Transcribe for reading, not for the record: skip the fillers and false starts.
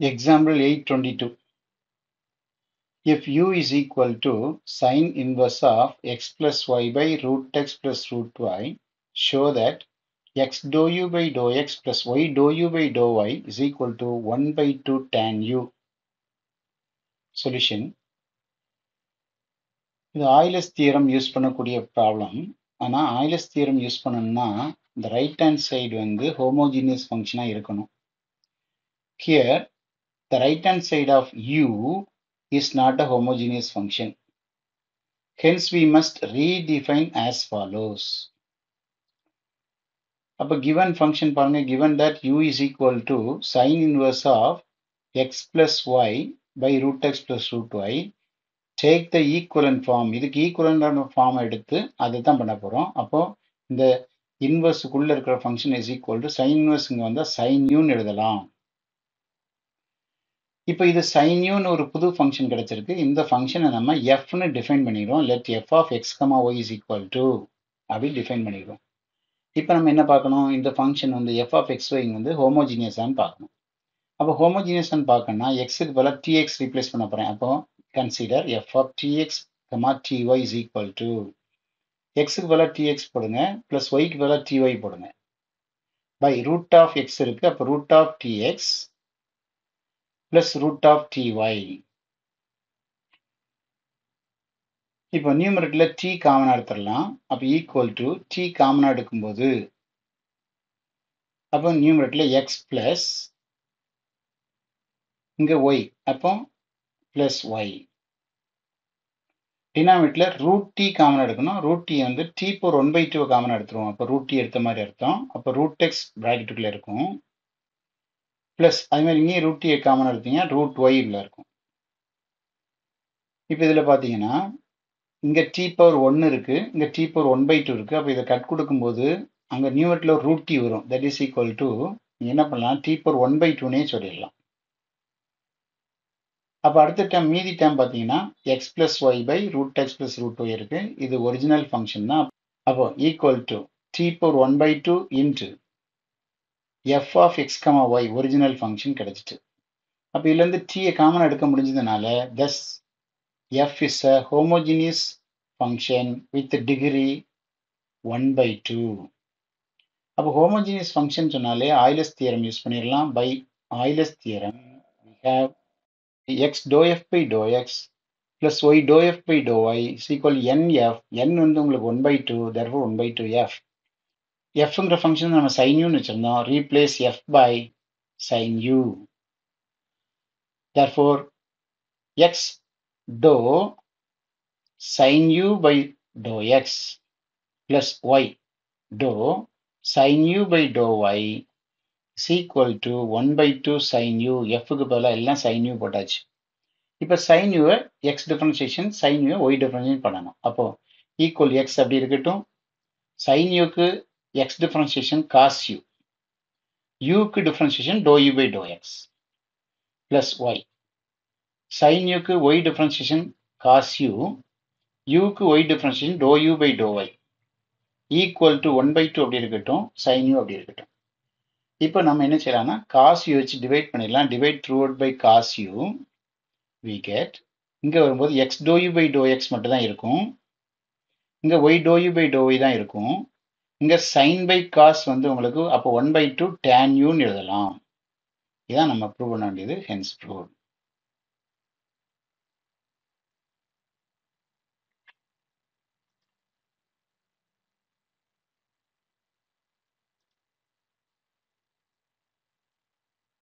Example 8.22. If u is equal to sine inverse of x plus y by root x plus root y, show that x dou u by dou x plus y dou u by dou y is equal to 1 by 2 tan u. Solution. The Euler's theorem use pannakodiya problem. Ana Euler's theorem use pannanna the right hand side vandu homogeneous function ah irukkanum. Here the right hand side of u is not a homogeneous function. Hence we must redefine as follows. Up a given function paranga, given that u is equal to sine inverse of x plus y by root x plus root y, take the equivalent form. Idhukku equivalent form eduthu adha dhaan panna porom. Appo inda inverse kulla irukra function is equal to sine inverse inga vandha sin u nu eduthalam. இப்போ இது sin u ன்னு ஒரு புது function கிடைச்சிருக்கு. இந்த ஃபங்க்ஷனை நம்ம f ன்னு டிஃபைன் பண்ணிடுறோம். Let f of x, y is equal to அப்படி டிஃபைன் பண்ணிடுறோம். இப்போ நம்ம என்ன பார்க்கணும், இந்த ஃபங்க்ஷன் வந்து f ஆஃப் x, y வந்து ஹோமோஜினியஸான்னு பார்க்கணும். அப்போ ஹோமோஜினியஸான்னு பார்க்கணும்னா எக்ஸுக்கு பதிலாக tx ரீப்ளேஸ் பண்ண போகிறேன். அப்போ consider f of tx, ty is equal to எக்ஸுக்கு பதிலாக tx போடுங்க ப்ளஸ் ஒய்க்கு பதிலாக ty போடுங்க. பை ரூட் ஆஃப் எக்ஸ் இருக்குது, அப்போ root of tx plus root of ty. இப்போ நியூமரேட்டர்ல t காமனா எடுத்துடலாம். அப்போ ஈக்குவல் டு t காமனா எடுக்கும்போது அப்போ நியூமரேட்டர்ல x பிளஸ் இங்கே y, அப்போ பிளஸ் y. டினாமினேட்டர்ல ரூட் t காமனா எடுக்கணும். ரூட் t வந்து t போர் 1/2 காமனா எடுத்துருவோம். அப்போ ரூட் t எடுத்த மாதிரி அர்த்தம். அப்போ ரூட் எக்ஸ் பிராக்கெட்டுக்குள்ள இருக்கும் ப்ளஸ் அது மாதிரி இங்கே ரூட் ஏ காமனாக எடுத்தீங்கன்னா ரூட் ஒய் உள்ள இருக்கும். இப்போ இதில் பார்த்தீங்கன்னா இங்கே டி பவர் 1 இருக்குது, இங்கே டி பவர் 1/2 இருக்குது. அப்போ இதை கட் கொடுக்கும்போது அங்கே நியூமரேட்டர்ல ஒரு ரூட் டி வரும். தட் இஸ் ஈக்குவல் டு என்ன பண்ணலாம், டி பவர் 1/2னே சொல்லிடலாம். அப்போ அடுத்த டைம் மீதி டைம் பார்த்தீங்கன்னா x plus y by root x plus root y இருக்குது. இது ஒரிஜினல் ஃபங்க்ஷன் தான். அப்போ equal to t power 1/2 into f of x, y original function கிடைச்சிட்டு. அப்போ இதுலேருந்து tயை காமனாக எடுக்க முடிஞ்சதுனால thus f is a homogeneous function with degree 1/2. அப்போ homogeneous function சொன்னாலே Euler's theorem யூஸ் பண்ணிடலாம். by Euler's theorem we have x dou f by dou x plus y dou f by dou y is equal nf. n வந்து உங்களுக்கு 1/2, therefore 1/2 f. fங்கிற function நம்ம sin uன்னு வச்சுருந்தோம். Replace f by sin u. therefore x dou sin u by dou x plus y dou sin u by dou y is equal to 1/2 sin u. fக்கு பதிலாக எல்லாம் sin u போட்டாச்சு. இப்போ sin uவை x differentiation, sin uவை y differentiation பண்ணணும். அப்போது equal x அப்படி இருக்கட்டும். sin uக்கு x differentiation cos u, u க்கு differentiation dou u by dou x plus y, sin u க்கு y differentiation cos u, u க்கு y differentiation dou u by dou y equal to 1/2 அப்படி இருக்கட்டும், sin u அப்படி இருக்கட்டும். இப்போ நம்ம என்ன செய்யலாம்னா cos u வச்சு டிவைட் பண்ணிடலாம். Divide throughout by cos u we get இங்கே வரும்போது x dou u by dou x மட்டும் தான் இருக்கும், இங்கே y dou u by dou y தான் இருக்கும். இங்கே sin by cos வந்து உங்களுக்கு அப்போ 1/2 tan uன்னு எழுதலாம். இதான் நம்ம ப்ரூவ் பண்ண வேண்டியது. Hence prove.